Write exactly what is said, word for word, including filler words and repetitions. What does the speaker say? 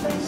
So,